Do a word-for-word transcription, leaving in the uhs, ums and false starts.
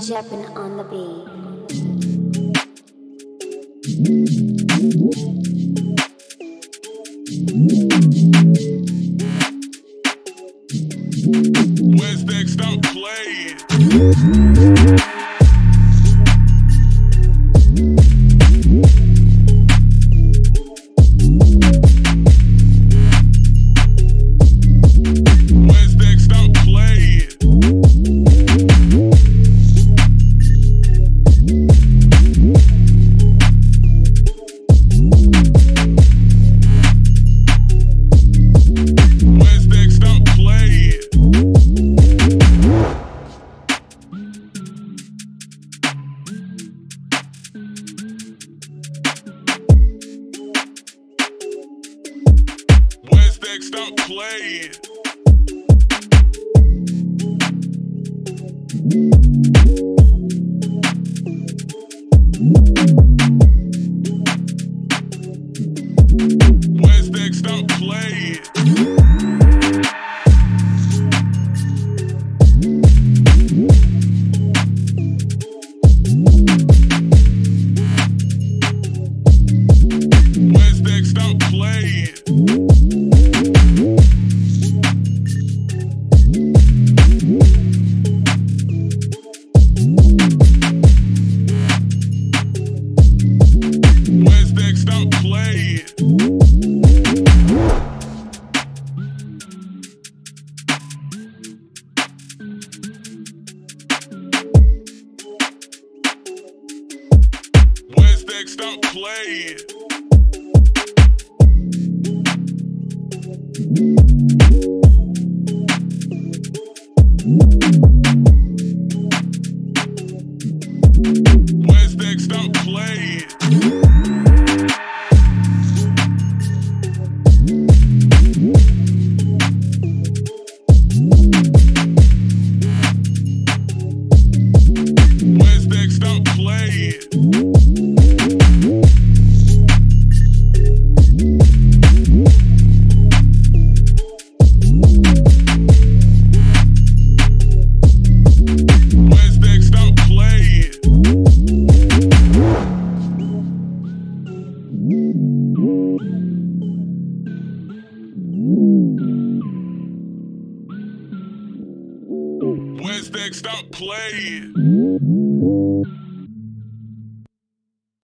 Jepen on the beat. WEZDEQUE, stop playing. Stop playing. WEZDEQUE, stop playing. WEZDEQUE, stop playing. Stop playing. WEZDEQUE, stop playing. WEZDEQUE, stop playing. Stop playing. WEZDEQUE, stop playing.